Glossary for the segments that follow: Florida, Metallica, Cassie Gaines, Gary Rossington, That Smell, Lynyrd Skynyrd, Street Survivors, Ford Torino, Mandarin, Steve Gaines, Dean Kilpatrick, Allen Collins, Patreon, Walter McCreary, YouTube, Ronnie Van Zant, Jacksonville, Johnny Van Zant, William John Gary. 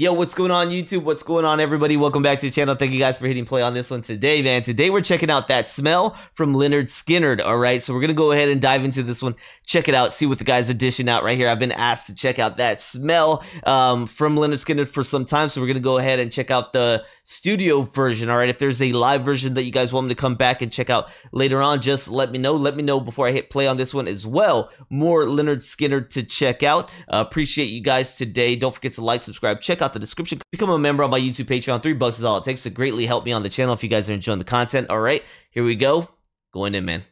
Yo, what's going on YouTube? What's going on everybody? Welcome back to the channel. Thank you guys for hitting play on this one today, man. Today we're checking out That Smell from Lynyrd Skynyrd, all right? So we're going to go ahead and dive into this one. Check it out. See what the guys are dishing out right here. I've been asked to check out That Smell from Lynyrd Skynyrd for some time, so we're going to go ahead and check out the studio version, all right? If there's a live version that you guys want me to come back and check out later on, just let me know. Let me know before I hit play on this one as well. More Lynyrd Skynyrd to check out. Appreciate you guys today. Don't forget to like, subscribe, check out the description, become a member on my YouTube Patreon. $3 is all it takes to greatly help me on the channel if you guys are enjoying the content. All right, here we go. Going in, man.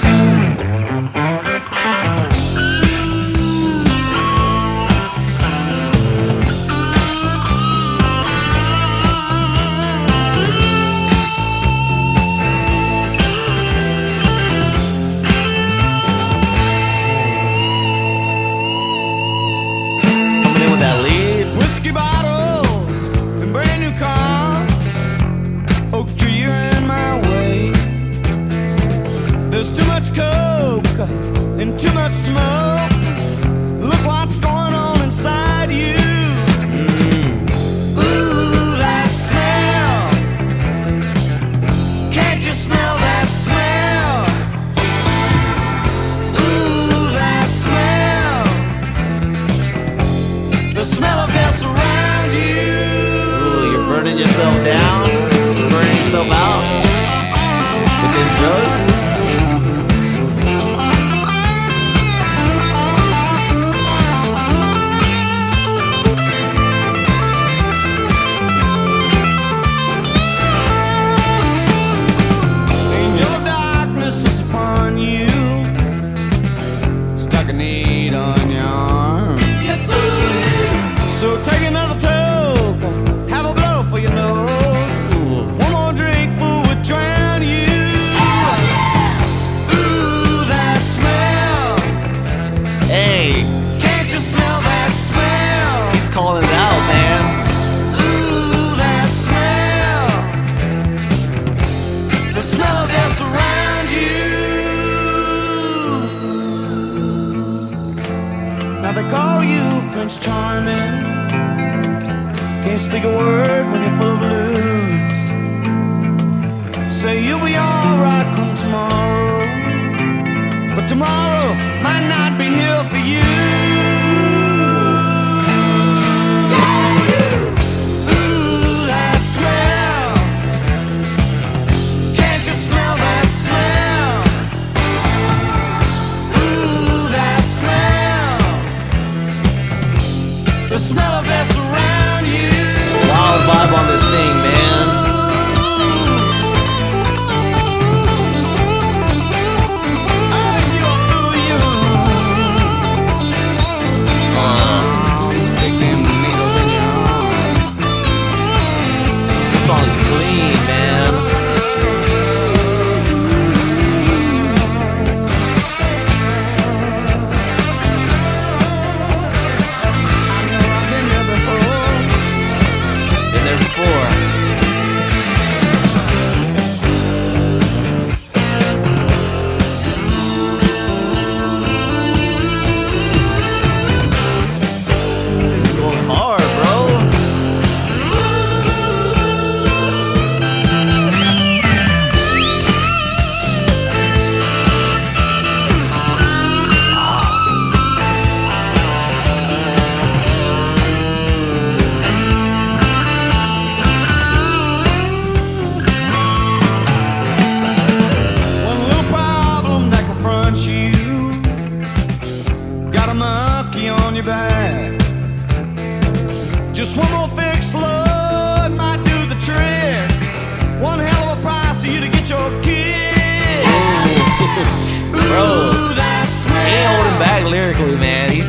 Coming in with that lead. Whiskey bottles and brand new cars. Oak tree, you're in my way. There's too much coke and too much smoke. Look what's going on inside you. Ooh, that smell. Can't you smell that smell? Ooh, that smell. The smell of around you. Ooh, you're burning yourself down, burning yourself out with them drugs. Angel of darkness is upon you, stuck a need on your arm. You're fooling. So take another toke, have a blow for your nose. One more drink, fool, would drown you. Ooh, that smell. Hey, can't you smell that smell? He's calling it out, man. Ooh, that smell. The smell of death around you. Now they call you Prince Charming. Can't speak a word when you're full of blues. Say you'll be alright come tomorrow, but tomorrow might not be here for you. Ooh, that smell. Can't you smell that smell? Ooh, that smell. The smell of that smell. Vibe on this thing, man. Stick them needles in your arm. This song is clean, man.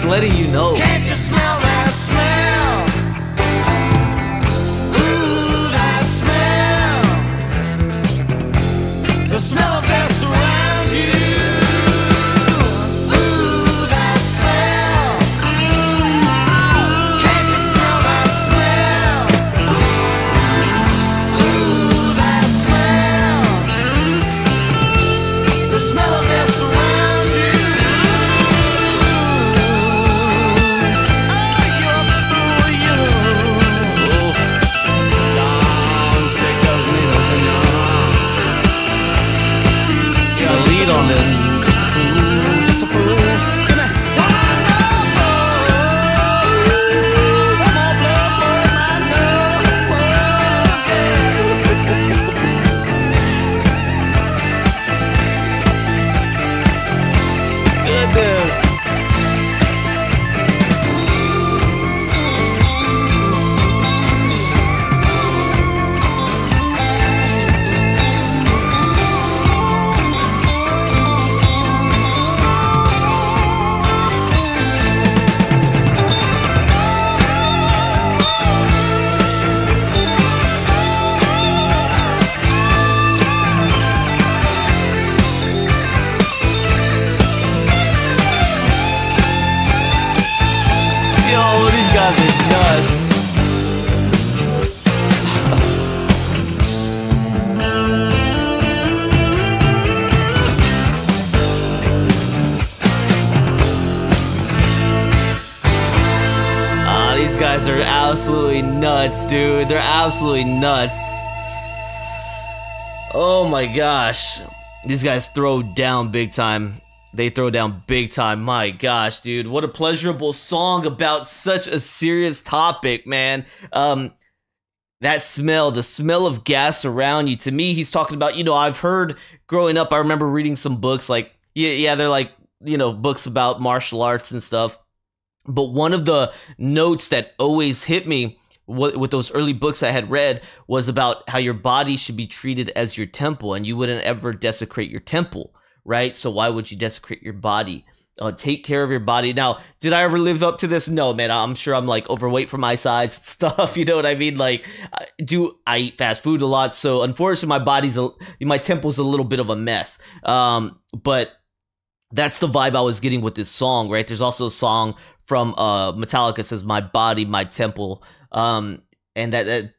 Letting you know. Can't you smell that smell? Ooh, that smell. The smell of death surrounds you. Ooh, that smell. Can't you smell that smell? Ooh, that smell. The smell of death surrounds you. They're absolutely nuts, dude. They're absolutely nuts. Oh my gosh. These guys throw down big time. They throw down big time. My gosh, dude. What a pleasurable song about such a serious topic, man. That smell, the smell of gas around you. To me, he's talking about, you know, I've heard growing up, I remember reading some books like, yeah, they're like, you know, books about martial arts and stuff. But one of the notes that always hit me with those early books I had read was about how your body should be treated as your temple and you wouldn't ever desecrate your temple, right? So why would you desecrate your body? Take care of your body. Now, did I ever live up to this? No, man. I'm sure I'm like overweight for my size and stuff. You know what I mean? Like, I eat fast food a lot. So unfortunately, my temple's a little bit of a mess. But that's the vibe I was getting with this song, right? There's also a song from Metallica says, "My body, my temple." And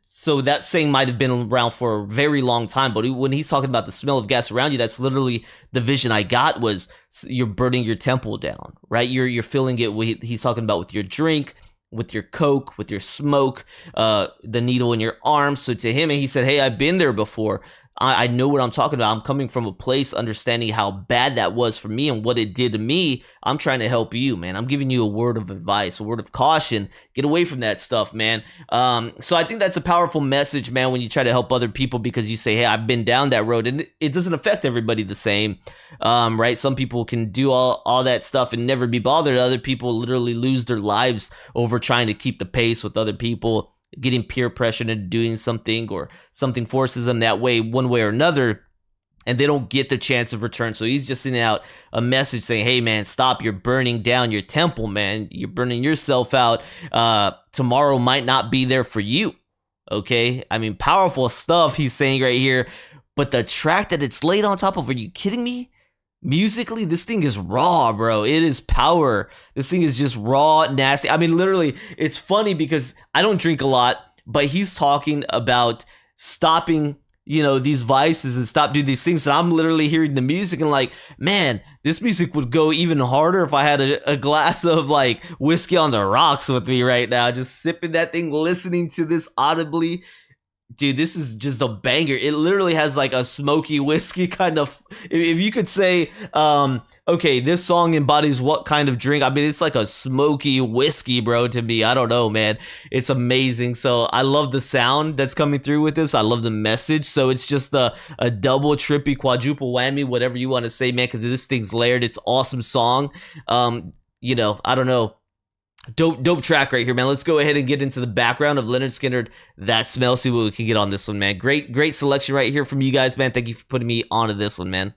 so that saying might have been around for a very long time, but when he's talking about the smell of gas around you, that's literally the vision I got was you're burning your temple down, right? You're filling it with, he's talking about with your drink, with your coke, with your smoke, the needle in your arm. So to him, and he said, hey, I've been there before. I know what I'm talking about. I'm coming from a place understanding how bad that was for me and what it did to me. I'm trying to help you, man. I'm giving you a word of advice, a word of caution. Get away from that stuff, man. So I think that's a powerful message, man, when you try to help other people because you say, hey, I've been down that road. And it doesn't affect everybody the same, right? Some people can do all that stuff and never be bothered. Other people literally lose their lives over trying to keep the pace with other people, getting peer pressure into doing something or something forces them that way one way or another, and they don't get the chance of return. So he's just sending out a message saying, hey, man, stop. You're burning down your temple, man. You're burning yourself out. Tomorrow might not be there for you. Okay. I mean, powerful stuff he's saying right here, but the track that it's laid on top of, are you kidding me? Musically, this thing is raw, bro. It is power. This thing is just raw, nasty. I mean, literally, it's funny because I don't drink a lot, but he's talking about stopping, you know, these vices and stop doing these things. And I'm literally hearing the music and like, man, this music would go even harder if I had a glass of like whiskey on the rocks with me right now, just sipping that thing, listening to this audibly. Dude, this is just a banger. It literally has like a smoky whiskey kind of, if you could say, okay, this song embodies what kind of drink? I mean, it's like a smoky whiskey, bro, to me. I don't know, man. It's amazing. So I love the sound that's coming through with this. I love the message. So it's just a double, trippy, quadruple whammy, whatever you want to say, man, because this thing's layered. It's awesome song. You know, I don't know. Dope track right here, man. Let's go ahead and get into the background of Lynyrd Skynyrd, That Smell. See what we can get on this one, man. Great selection right here from you guys, man. Thank you for putting me onto this one, man.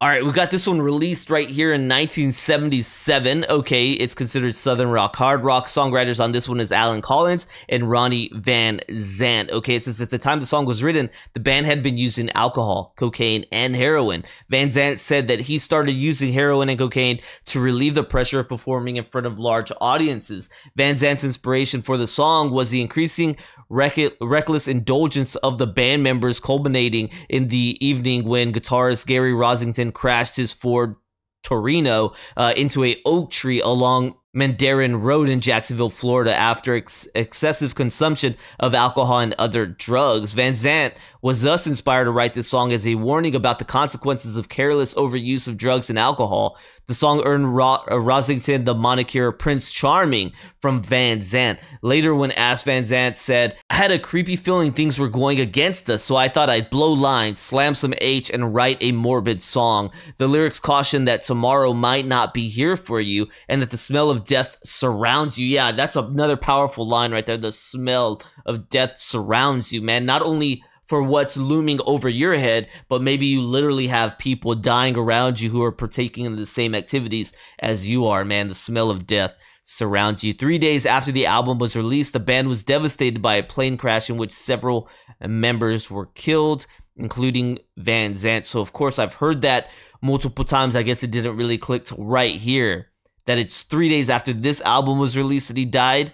All right, we got this one released right here in 1977. Okay, it's considered Southern Rock, Hard Rock. Songwriters on this one is Allen Collins and Ronnie Van Zant. Okay, it says at the time the song was written, the band had been using alcohol, cocaine, and heroin. Van Zant said that he started using heroin and cocaine to relieve the pressure of performing in front of large audiences. Van Zant's inspiration for the song was the increasing reckless indulgence of the band members, culminating in the evening when guitarist Gary Rossington crashed his Ford Torino into an oak tree along Mandarin Road in Jacksonville, Florida, after excessive consumption of alcohol and other drugs. Van Zant was thus inspired to write this song as a warning about the consequences of careless overuse of drugs and alcohol. The song earned Rossington the moniker Prince Charming from Van Zant. Later, when asked, Van Zant said, I had a creepy feeling things were going against us, so I thought I'd blow lines, slam some H, and write a morbid song. The lyrics caution that tomorrow might not be here for you and that the smell of death surrounds you. Yeah, that's another powerful line right there. The smell of death surrounds you, man. Not only for what's looming over your head, but maybe you literally have people dying around you who are partaking in the same activities as you are, man. The smell of death surrounds you. 3 days after the album was released, the band was devastated by a plane crash in which several members were killed, including Van Zant. So, of course, I've heard that multiple times. I guess it didn't really click to right here, that it's 3 days after this album was released that he died.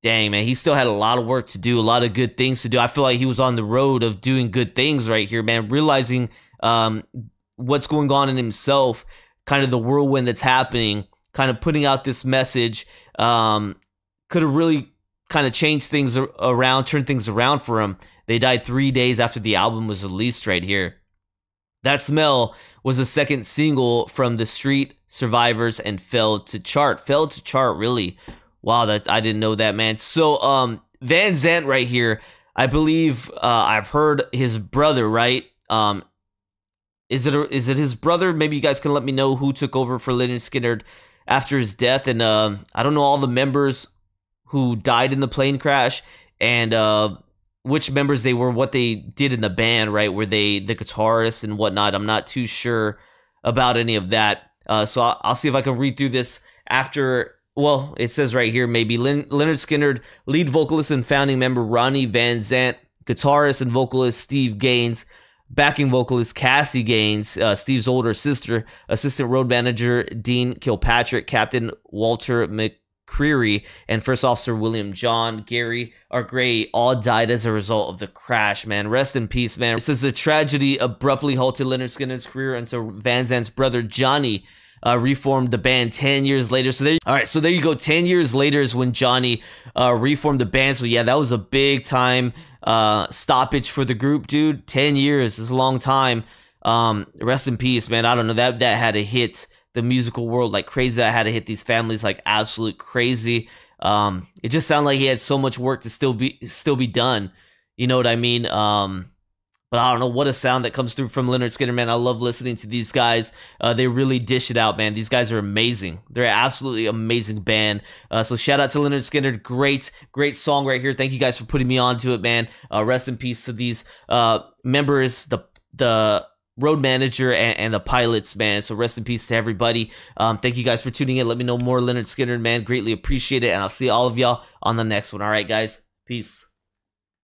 Dang, man, he still had a lot of work to do, a lot of good things to do. I feel like he was on the road of doing good things right here, man, realizing what's going on in himself, kind of the whirlwind that's happening, kind of putting out this message could have really kind of changed things around, turned things around for him. They died 3 days after the album was released right here. That Smell was the second single from the Street Survivors and failed to chart. Failed to chart, really. Wow, that's, I didn't know that, man. So, Van Zant right here, I believe I've heard his brother, right? Is it his brother? Maybe you guys can let me know who took over for Lynyrd Skynyrd after his death. And I don't know all the members who died in the plane crash and which members they were, what they did in the band, right? Were they the guitarists and whatnot? I'm not too sure about any of that. So I'll see if I can read through this after. Well, it says right here, maybe Lynyrd Skynyrd, lead vocalist and founding member Ronnie Van Zant, guitarist and vocalist Steve Gaines, backing vocalist Cassie Gaines, Steve's older sister, assistant road manager Dean Kilpatrick, captain Walter McCreary, and first officer William John Gary or Gray all died as a result of the crash, man. Rest in peace, man. It says the tragedy abruptly halted Lynyrd Skynyrd's career until Van Zant's brother Johnny reformed the band 10 years later. So there, all right, so there you go. 10 years later is when Johnny reformed the band. So yeah, that was a big time stoppage for the group, dude. 10 years is a long time. Rest in peace, man. I don't know, that had to hit the musical world like crazy. That had to hit these families like absolute crazy. It just sounded like he had so much work to still be done, you know what I mean? But I don't know, what a sound that comes through from Lynyrd Skynyrd, man. I love listening to these guys. They really dish it out, man. These guys are amazing. They're an absolutely amazing band. So shout out to Lynyrd Skynyrd. Great, great song right here. Thank you guys for putting me onto it, man. Rest in peace to these members, the road manager and the pilots, man. So rest in peace to everybody. Thank you guys for tuning in. Let me know more Lynyrd Skynyrd, man. Greatly appreciate it. And I'll see all of y'all on the next one. All right, guys. Peace.